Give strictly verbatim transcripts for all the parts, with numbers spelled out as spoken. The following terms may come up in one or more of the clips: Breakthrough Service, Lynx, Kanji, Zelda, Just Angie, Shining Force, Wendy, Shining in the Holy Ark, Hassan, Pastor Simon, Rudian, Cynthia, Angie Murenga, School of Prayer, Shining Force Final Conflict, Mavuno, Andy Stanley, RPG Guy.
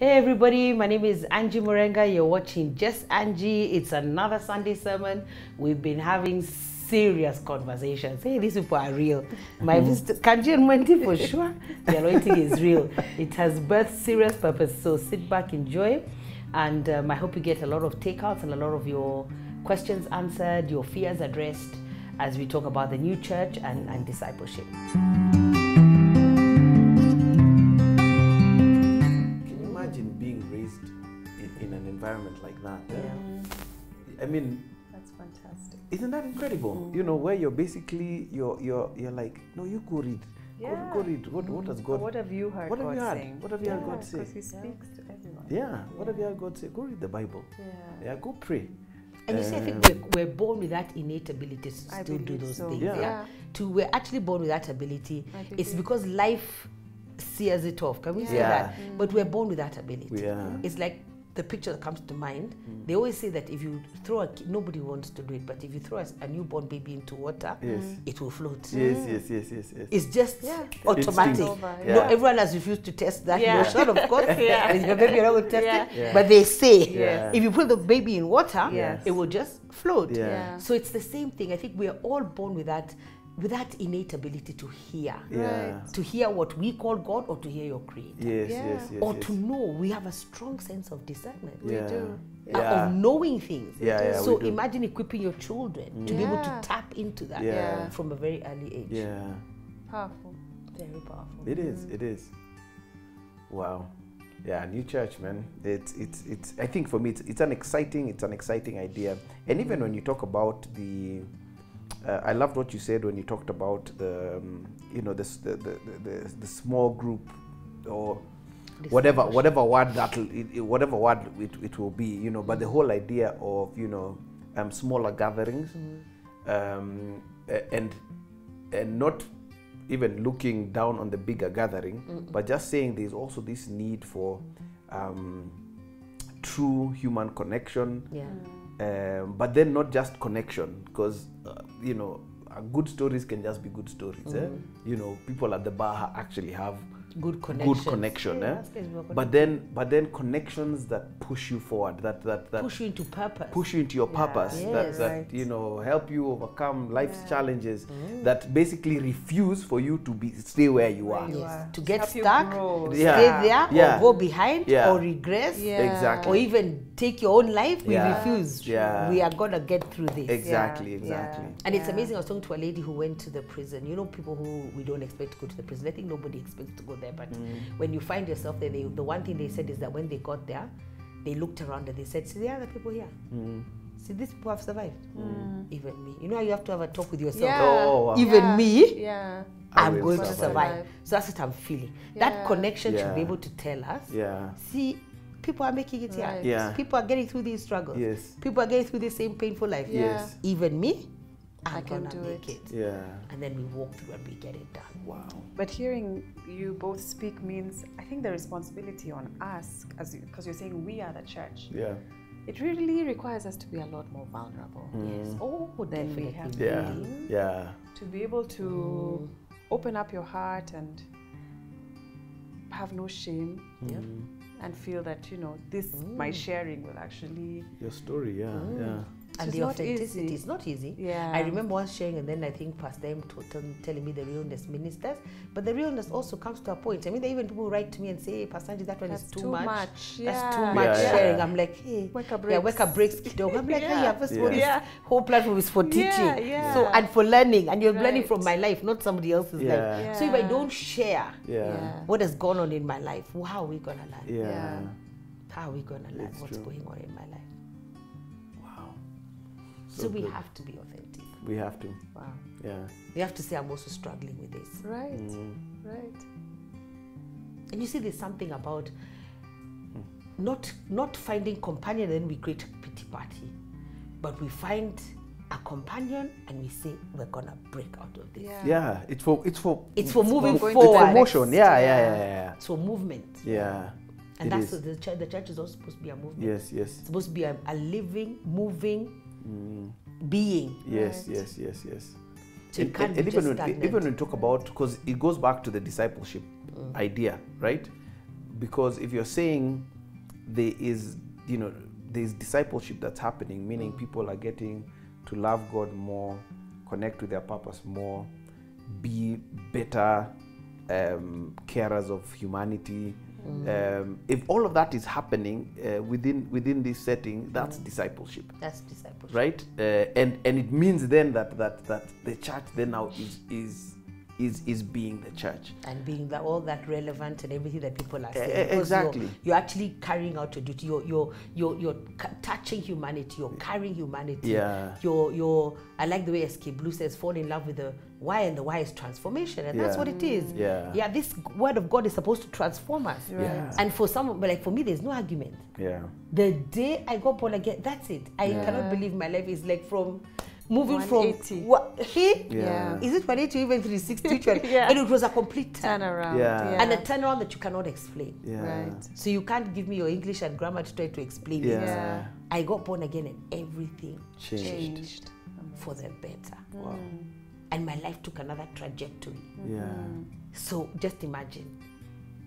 Hey everybody, my name is Angie Murenga. You're watching Just Angie. It's another Sunday sermon. We've been having serious conversations. Hey, these people are real. My visitor, Kanji and Wendy, for sure, the anointing is real. It has birthed serious purpose. So sit back, enjoy, and um, I hope you get a lot of takeouts and a lot of your questions answered, your fears addressed, as we talk about the new church and, and discipleship. Environment like that. Yeah. I mean, that's fantastic. Isn't that incredible? Mm. You know, where you're basically you're you're you're like, no, you go read, yeah. go, go read. What mm. what has God? Or what have you heard? What have God you heard? Saying? What have you yeah, heard God say? Because He speaks yeah. to everyone. Yeah. yeah. What have you heard God say? Go read the Bible. Yeah. Yeah. Go pray. And um, you see, I think we're, we're born with that innate ability to I still do those so. things. Yeah. yeah. yeah. To we're actually born with that ability. It's because life sears it off. Can we yeah. say yeah. that? Mm. But we're born with that ability. Yeah. It's like the picture that comes to mind, mm. they always say that if you throw a, nobody wants to do it, but if you throw a, a newborn baby into water, yes. it will float. Yes, yes, yes, yes, yes. It's just yeah. automatic. It's over, yeah. No, everyone has refused to test that yeah. notion, of course. yeah. Your baby will test yeah. it, yeah. but they say yeah. if you put the baby in water, yes. it will just float. Yeah. Yeah. So it's the same thing. I think we are all born with that, with that innate ability to hear, yeah. to hear what we call God or to hear your Creator. Yes, yeah. yes, yes. Or yes. to know. We have a strong sense of discernment. Yeah. We do. Yeah. Of knowing things. Yeah, yeah, so imagine equipping your children mm. to yeah. be able to tap into that yeah. from a very early age. Yeah. Powerful. Very powerful. It is, mm. it is. Wow. Yeah, new church, man. It's, it's, it's, I think for me, it's, it's an exciting, it's an exciting idea. And even when you talk about the, Uh, I loved what you said when you talked about the, um, you know, this, the, the the the small group, or whatever whatever word that whatever word it, it will be, you know. But the whole idea of, you know, um, smaller gatherings, mm-hmm. um, and and not even looking down on the bigger gathering, mm-hmm. but just saying there's also this need for um, true human connection. Yeah. Um, but then not just connection, because uh, you know, uh, good stories can just be good stories. Mm-hmm. eh? You know, people at the bar actually have good connection. Good connection. Yeah, eh? But then, but then connections that push you forward, that that, that push you into purpose, push you into your yeah. purpose. Yes, that that right. you know, help you overcome life's yeah. challenges. Mm-hmm. That basically refuse for you to be stay where you are. Where you yes. are. To get help stuck, yeah. stay there, yeah. or go behind, yeah. or regress, yeah. exactly, or even take your own life. We yeah. refuse. Yeah. We are gonna get through this. Exactly, yeah. exactly. Yeah. And yeah. it's amazing. I was talking to a lady who went to the prison. You know, people who we don't expect to go to the prison. I think nobody expects to go there, but mm. when you find yourself there, they, the one thing they said is that when they got there, they looked around and they said, "See, there are other people here. Mm. See, these people have survived. Mm. Even me. You know, you have to have a talk with yourself. Yeah. Oh, wow. Even yeah. me. Yeah. I'm going survive. to survive. So that's what I'm feeling. Yeah. That connection yeah. should be able to tell us. Yeah. See." People are making it right. here. Yeah. People are getting through these struggles. Yes. People are getting through the same painful life. Yes. Even me, I'm I can do make it. it. Yeah. And then we walk through and we get it done. Wow. But hearing you both speak means, I think, the responsibility on us, as because you, you're saying we are the church. Yeah. It really requires us to be a lot more vulnerable. Mm. Yes. Oh, then Definitely. we have yeah. been. Yeah. To be able to mm. open up your heart and have no shame. Mm. Yeah. And feel that, you know, this mm. my sharing will actually your story, yeah, mm. yeah. And the authenticity is not easy. Yeah. I remember once sharing, and then I think Pastor M telling me the realness ministers, but the realness also comes to a point. I mean, there are even people who write to me and say, hey, Pastor Angie, that one That's is too, too much. much. Yeah. That's too yeah, much yeah. sharing. I'm like, hey, Weka breaks. Yeah, Weka breaks dog. I'm like, yeah. hey, first yeah. yeah. whole platform is for teaching, yeah, yeah. so and for learning, and you're right. learning from my life, not somebody else's yeah. life. Yeah. So if I don't share yeah. Yeah. what has gone on in my life, how are we gonna learn? Yeah. yeah. How are we gonna learn it's what's true. going on in my life? So, so we good. have to be authentic. We have to. Wow. Yeah. We have to say, I'm also struggling with this. Right. Mm. Right. And you see, there's something about mm. not not finding companion, then we create a pity party, but we find a companion and we say we're gonna break out of this. Yeah. yeah. It's for it's for it's for it's moving forward. It's for motion. Yeah, yeah, yeah, yeah. It's for movement. Yeah. And it that's what the church. The church is also supposed to be a movement. Yes, yes. It's supposed to be a, a living, moving. Mm. being. Yes, right. yes, yes, yes. So and, and, and even, when, even when we talk about, because it goes back to the discipleship mm. idea, right? Because if you're saying there is, you know, there's discipleship that's happening, meaning people are getting to love God more, connect with their purpose more, be better um, carers of humanity. Mm. Um, if all of that is happening uh, within within this setting, that's mm. discipleship. That's discipleship, right? Uh, and and it means then that that that the church then now is is is is being the church and being the, all that relevant and everything that people are saying. Uh, exactly, you're, you're actually carrying out your duty. You're you're you're, you're touching humanity. You're carrying humanity. Yeah. You're you're. I like the way S K Blue says, "Fall in love with the why," and the why is transformation, and yeah. that's what it is. Yeah. Yeah. This word of God is supposed to transform us. Right. Yeah. And for some, but like for me, there's no argument. Yeah. The day I got born again, that's it. I yeah. cannot believe my life is like from. Moving from what he yeah. is it one eighty even three sixty, yeah. and it was a complete turnaround, yeah. yeah. and a turnaround that you cannot explain. Yeah. Right. So you can't give me your English and grammar to try to explain yeah. it. Yeah. I got born again and everything changed, changed for the better. Wow. And my life took another trajectory. Yeah. So just imagine.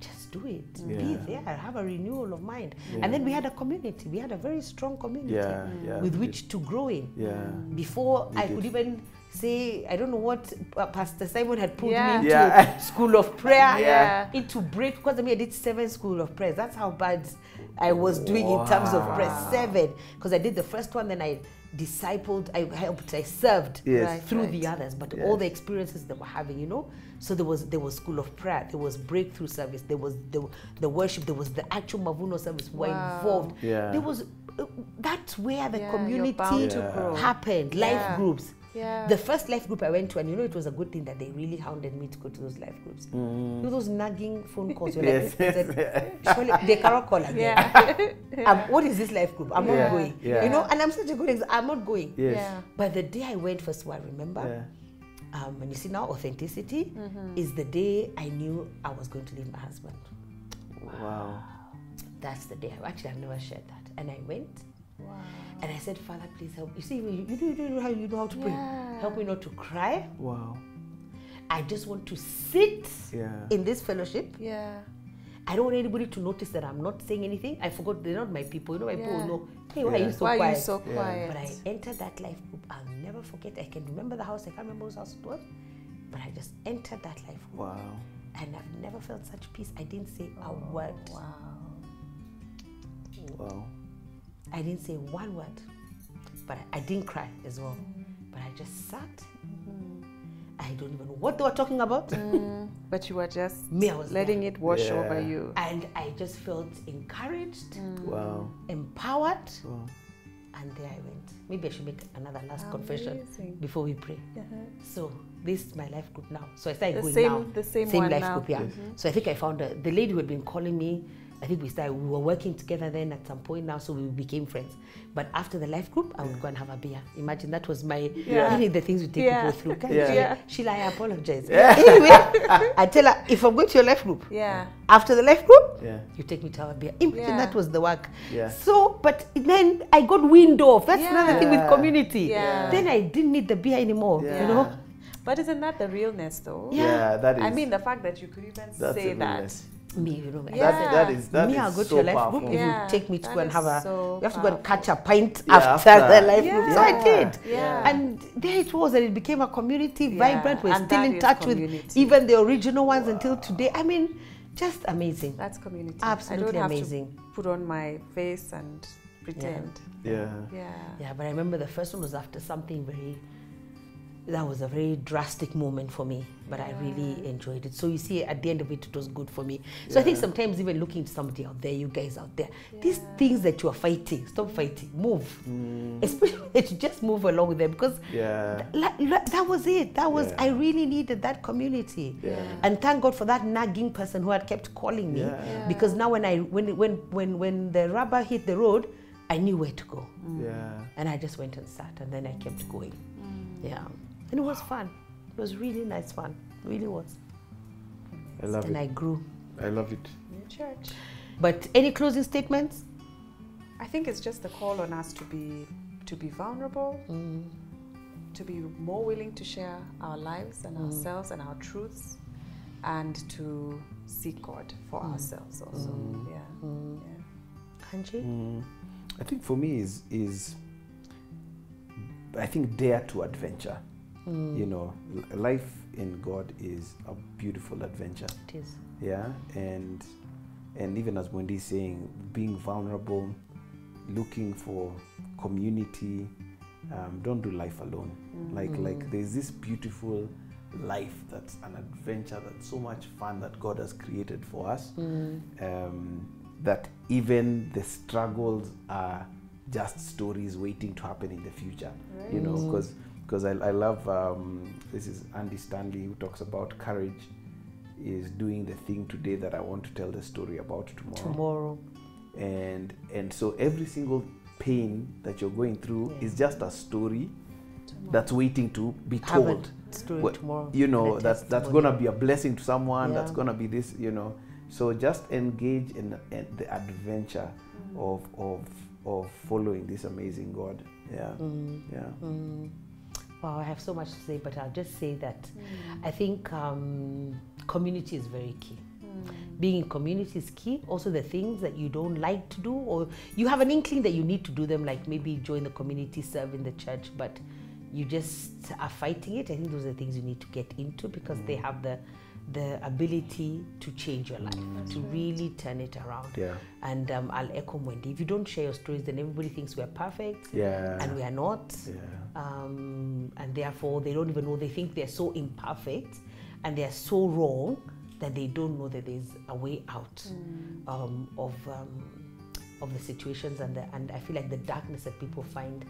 Just do it. Yeah. Be there. Have a renewal of mind. Yeah. And then we had a community. We had a very strong community yeah, yeah, with which did. to grow in. Yeah. Before we I did. could even say, I don't know what uh, Pastor Simon had pulled yeah. me into yeah. School of Prayer, yeah. into break. Because I mean, I did seven School of Prayers. That's how bad I was doing wow. in terms of prayer. Seven. Because I did the first one, then I discipled, I helped, I served yes. right, through right. the others, but yes. all the experiences they were having, you know. So there was there was School of Prayer, there was Breakthrough Service, there was the, the worship, there was the actual Mavuno service wow. were involved. Yeah. There was uh, that's where the yeah, community yeah. happened. Life yeah. groups. Yeah. The first life group I went to, and you know, it was a good thing that they really hounded me to go to those life groups. Mm. You know, those nagging phone calls. You're yes, like, yes, yes. Surely they cannot call again. Yeah. um, what is this life group? I'm yeah. not going. Yeah. You know, and I'm such a good example. I'm not going. Yes. Yeah. But the day I went, first of all, I remember. Yeah. Um, and you see now, authenticity mm-hmm. is the day I knew I was going to leave my husband. Wow. wow. That's the day. I, actually, I've never shared that. And I went. Wow. And I said, Father, please help. You see, you, you, you, you, know, how, you know how to pray. Yeah. Help me not to cry. Wow. I just want to sit yeah. in this fellowship. Yeah. I don't want anybody to notice that I'm not saying anything. I forgot they're not my people. You know, my yeah. people know, hey, why yeah. are you so why quiet? Why are you so yeah. quiet? But I entered that life group. I'll never forget. I can remember the house. I can't remember whose house it was. But I just entered that life group. Wow. And I've never felt such peace. I didn't say oh, a word. Wow. Wow. I didn't say one word, but I, I didn't cry as well. Mm. But I just sat. Mm. I don't even know what they were talking about. Mm. But you were just Me, I was letting there. it wash yeah. over you. And I just felt encouraged, mm. wow. empowered, wow. and there I went. Maybe I should make another last Amazing. confession before we pray. Uh-huh. So this is my life group now. So I started the going same, now. The same, same one life now. group, yeah. Mm-hmm. So I think I found a, the lady who had been calling me. I think we started, we were working together then at some point now, so we became friends. But after the life group, I would yeah. go and have a beer. Imagine, that was my, yeah. really the things we take yeah. people through. Yeah. Yeah. Sheila, I apologize. Yeah. Anyway, I tell her, if I'm going to your life group, yeah. after the life group, yeah. you take me to have a beer. Imagine, yeah. that was the work. Yeah. So, but then I got wind off. That's yeah. another thing with community. Yeah. Yeah. Then I didn't need the beer anymore, yeah. you know. But isn't that the realness though? Yeah, yeah that is. I mean, the fact that you could even say that. Me, you know, yeah. that, that is that me. I'll go so to your life group. Yeah. If you take me to that go and have a, so you have to go and catch a pint yeah, after, after the life yeah. group. So I did, yeah. and there it was, and it became a community, yeah. vibrant. We're and still in touch community. with even the original ones wow. until today. I mean, just amazing. That's community. Absolutely I don't amazing. Have to put on my face and pretend. Yeah. yeah, yeah, yeah. But I remember the first one was after something very. That was a very drastic moment for me, but yeah. I really enjoyed it. So you see, at the end of it, it was good for me. So yeah. I think sometimes even looking to somebody out there, you guys out there, yeah. these things that you are fighting, stop fighting, move. Mm. Especially that you just move along with them, because yeah. th that, that was it. That was, yeah. I really needed that community. Yeah. And thank God for that nagging person who had kept calling me, yeah. Yeah. because now when, I, when, when, when, when the rubber hit the road, I knew where to go. Mm. Yeah. And I just went and sat, and then I kept going. Mm. Yeah. And it was fun. It was really nice fun. It really was. I love and it. And I grew. I love it. In church. But any closing statements? I think it's just the call on us to be to be vulnerable, mm. to be more willing to share our lives and mm. ourselves and our truths, and to seek God for mm. ourselves also. Mm. Yeah. Mm. Yeah. Kanji? Mm. I think for me is is I think dare to adventure. Mm. You know, life in God is a beautiful adventure. It is. Yeah, and and even as Wendy is saying, being vulnerable, looking for community. Um, don't do life alone. Mm-hmm. Like like there's this beautiful life that's an adventure, that's so much fun that God has created for us. Mm-hmm. Um, that even the struggles are just stories waiting to happen in the future. Right. You know, because because I, I love um, this is Andy Stanley who talks about courage is doing the thing today that I want to tell the story about tomorrow. Tomorrow. And and so every single pain that you're going through yeah. is just a story tomorrow. That's waiting to be Have told. Story well, tomorrow. You know, that's that's going to be a blessing to someone, yeah. that's going to be this, you know. So just engage in, in the adventure mm. of, of of following this amazing God. Yeah, mm. yeah. Mm. Wow, I have so much to say, but I'll just say that mm. I think um, community is very key. Being in community is key. Also the things that you don't like to do or you have an inkling that you need to do them, like maybe join the community, serve in the church, but you just are fighting it. I think those are the things you need to get into because mm. they have the the ability to change your life, mm. to right. really turn it around. Yeah. And um, I'll echo Wendy. If you don't share your stories, then everybody thinks we're perfect yeah. and we are not. Yeah. Um, and therefore, they don't even know. They think they're so imperfect and they're so wrong that they don't know that there's a way out mm. um, of um, of the situations and the, and I feel like the darkness that people find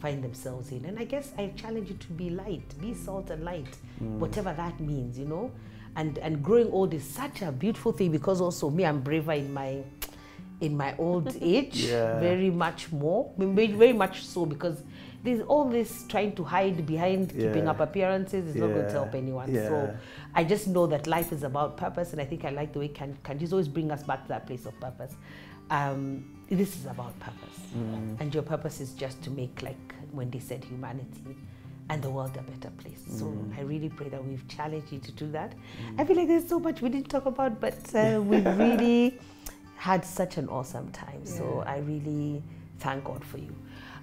find themselves in. And I guess I challenge you to be light, be salt and light, mm. whatever that means, you know. And and growing old is such a beautiful thing because also me, I'm braver in my in my old age, yeah. very much more, very much so because there's all this trying to hide behind yeah. keeping up appearances is yeah. not going to help anyone. Yeah. So I just know that life is about purpose, and I think I like the way Kanji Kanji's always bring us back to that place of purpose. Um, this is about purpose, mm. and your purpose is just to make, like Wendy said, humanity and the world a better place. So mm. I really pray that we've challenged you to do that. Mm. I feel like there's so much we didn't talk about, but uh, we really had such an awesome time. Yeah. So I really thank God for you.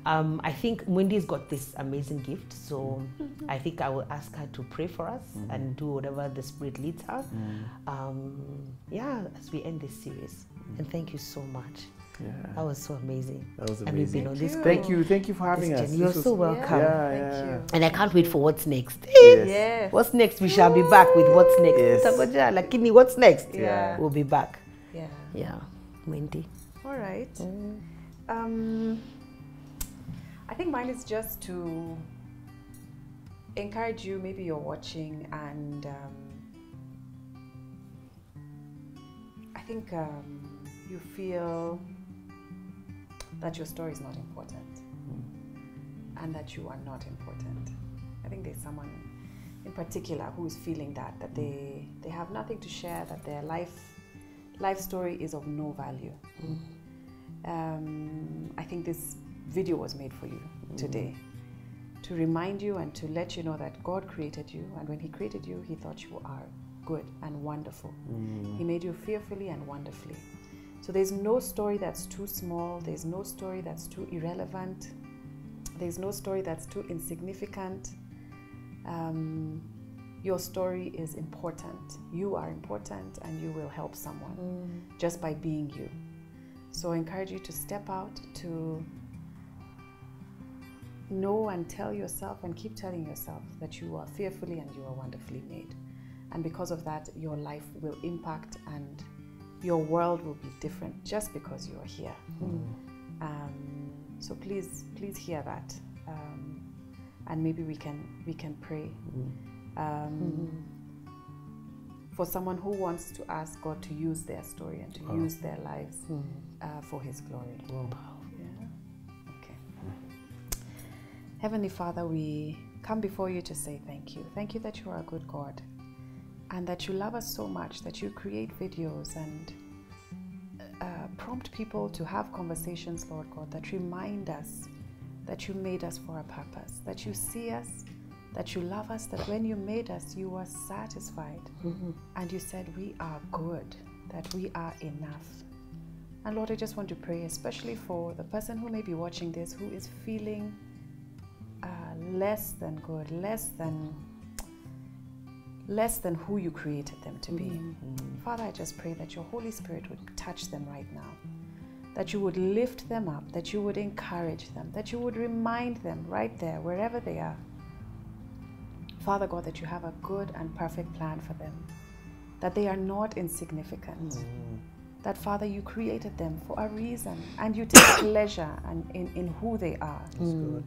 Um, I think Wendy's got this amazing gift, so mm-hmm. I think I will ask her to pray for us mm-hmm. and do whatever the Spirit leads her. Mm. Um, yeah, as we end this series. Mm. And thank you so much. Yeah. That was so amazing. That was amazing. And we've been on this. Thank you. Thank you for having us. You're so welcome. Yeah, thank yeah. you. And I can't wait for what's next. Yes. yes. What's next? We shall be back with what's next. Yes. Lakini, what's next? Yeah. We'll be back. Yeah. Yeah. Wendy. All right. Mm. Um. I think mine is just to encourage you, maybe you're watching, and um, I think um, you feel that your story is not important mm. and that you are not important. I think there's someone in particular who is feeling that, that they, they have nothing to share, that their life, life story is of no value. Mm. Um, I think this video was made for you today mm. to remind you and to let you know that God created you, and when He created you, He thought you are good and wonderful. Mm. He made you fearfully and wonderfully. So there's no story that's too small, there's no story that's too irrelevant, there's no story that's too insignificant. Um, your story is important. You are important and you will help someone mm. just by being you. So I encourage you to step out, to know and tell yourself and keep telling yourself that you are fearfully and you are wonderfully made, and because of that your life will impact and your world will be different just because you are here. Mm. Um, so please please hear that, um, and maybe we can we can pray mm. um, mm. for someone who wants to ask God to use their story and to oh. use their lives mm. uh, for His glory. Wow. Heavenly Father, we come before you to say thank you. Thank you that you are a good God and that you love us so much that you create videos and uh, prompt people to have conversations, Lord God, that remind us that you made us for a purpose, that you see us that you love us, that when you made us, you were satisfied. Mm-hmm. And you said, we are good, that we are enough. And Lord, I just want to pray, especially for the person who may be watching this, who is feeling uh, less than good, less than less than who you created them to be. Mm-hmm. Father, I just pray that your Holy Spirit would touch them right now, that you would lift them up, that you would encourage them, that you would remind them right there, wherever they are, Father God, that you have a good and perfect plan for them, that they are not insignificant, mm-hmm. that, Father, you created them for a reason, and you take pleasure and, in, in who they are. That's good.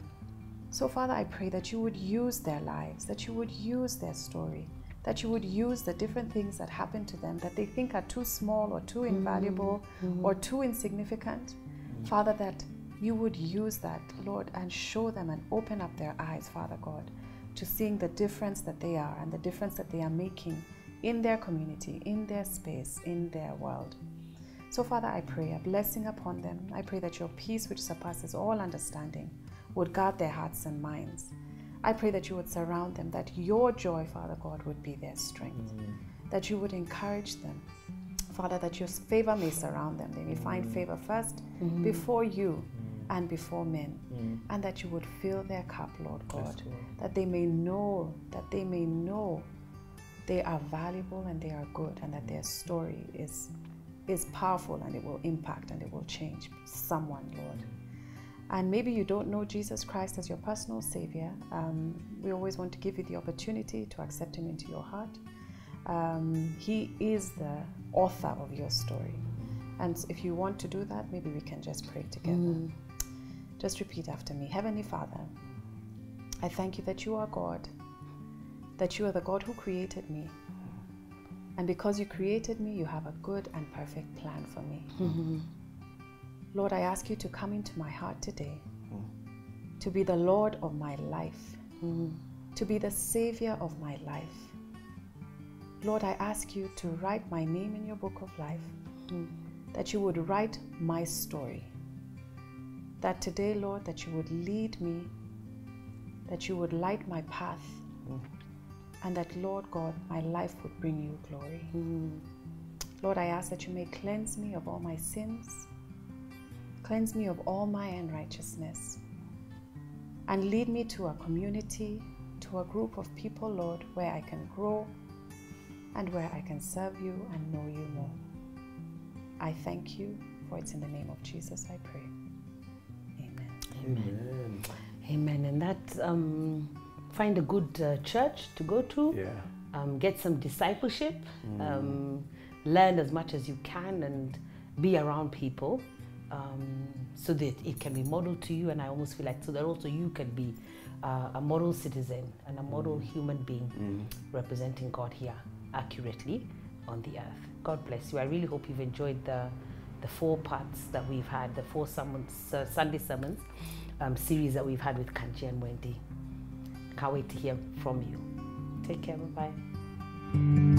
So, Father, I pray that you would use their lives, that you would use their story, that you would use the different things that happen to them that they think are too small or too invaluable mm-hmm. or too insignificant. Mm-hmm. Father, that you would use that, Lord, and show them and open up their eyes, Father God, to seeing the difference that they are and the difference that they are making in their community, in their space, in their world. So, Father, I pray a blessing upon them. I pray that your peace, which surpasses all understanding, would guard their hearts and minds. I pray that you would surround them, that your joy, Father God, would be their strength, mm-hmm. that you would encourage them, Father, that your favor may surround them. They may mm-hmm. find favor first mm-hmm. before you mm-hmm. and before men, mm-hmm. and that you would fill their cup, Lord God, that they may know, that they may know they are valuable and they are good, and that their story is, is powerful, and it will impact and it will change someone, Lord. And maybe you don't know Jesus Christ as your personal Savior. Um, we always want to give you the opportunity to accept Him into your heart. Um, he is the author of your story. And if you want to do that, maybe we can just pray together. Mm. Just repeat after me. Heavenly Father, I thank you that you are God, that you are the God who created me. And because you created me, you have a good and perfect plan for me. Mm-hmm. Lord, I ask you to come into my heart today, mm. to be the Lord of my life, mm. to be the Savior of my life. Lord, I ask you to write my name in your book of life, mm. that you would write my story. That today, Lord, that you would lead me, that you would light my path, mm. and that, Lord God, my life would bring you glory. Mm. Lord, I ask that you may cleanse me of all my sins, cleanse me of all my unrighteousness, and lead me to a community, to a group of people, Lord, where I can grow and where I can serve you and know you more. I thank you, for it's in the name of Jesus I pray. Amen. Amen. Amen. And that, um, find a good uh, church to go to, yeah. um, get some discipleship, mm. um, learn as much as you can, and be around people. Um, so that it can be modeled to you, and I almost feel like so that also you can be uh, a model citizen and a model mm. human being mm. representing God here accurately on the earth. God bless you. I really hope you've enjoyed the the four parts that we've had, the four summons, uh, Sunday Summons um, series that we've had with Kanji and Wendy. Can't wait to hear from you. Take care. Bye-bye.